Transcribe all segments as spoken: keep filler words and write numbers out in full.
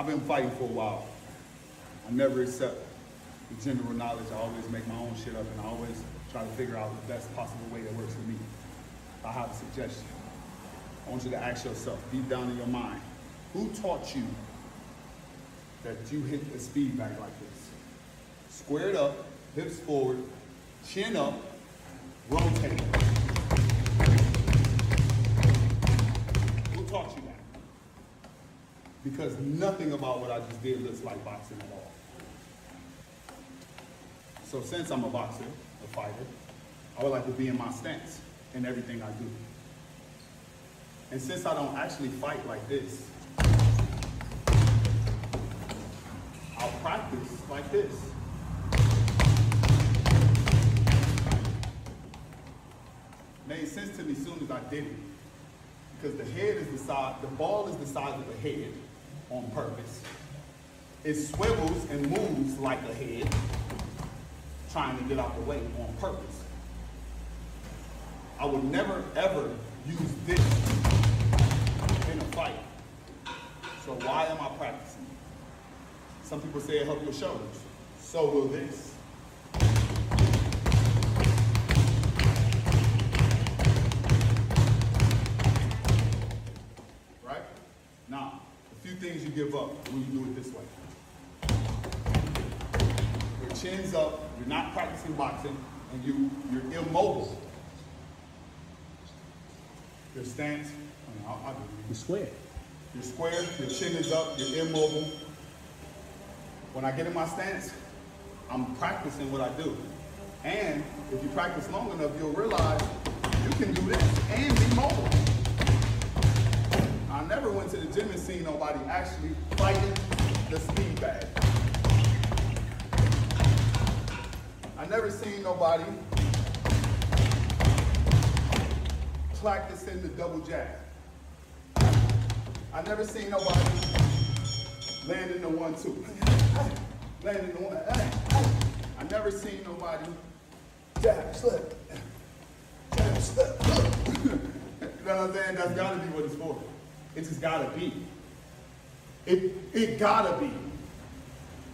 I've been fighting for a while. I never accept the general knowledge. I always make my own shit up, and I always try to figure out the best possible way that works for me. If I have a suggestion, I want you to ask yourself deep down in your mind, who taught you that you hit the speed bag like this? Squared up, hips forward, chin up, rotate. Who taught you that? Because nothing about what I just did looks like boxing at all. So since I'm a boxer, a fighter, I would like to be in my stance in everything I do. And since I don't actually fight like this, I'll practice like this. Made sense to me as soon as I did it. Because the head is the size, the ball is the size of the head on purpose. It swivels and moves like a head, trying to get out the way on purpose. I would never ever use this in a fight. So why am I practicing? Some people say it helps your shoulders. So will this. Right? Now, a few things you give up when you do it this way. Your chin's up, you're not practicing boxing, and you, you're immobile. Your stance, I mean, I'll, I'll do it. You're square. You're square, your chin is up, you're immobile. When I get in my stance, I'm practicing what I do. And if you practice long enough, you'll realize you can do this and be mobile. I never went to the gym and seen nobody actually fighting the speed bag. I never seen nobody practicing the double jab. I never seen nobody landing the one two, landing the one. I never seen nobody jab slip, jab slip. You know what I'm saying? That's gotta be what it's for. It just gotta be. It it gotta be.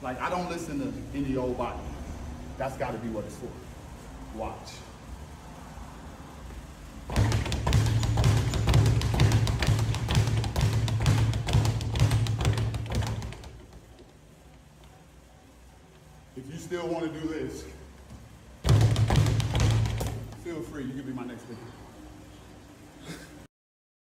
Like I don't listen to any old body. That's gotta be what it's for. Watch. Still want to do this, feel free, you can be my next victim.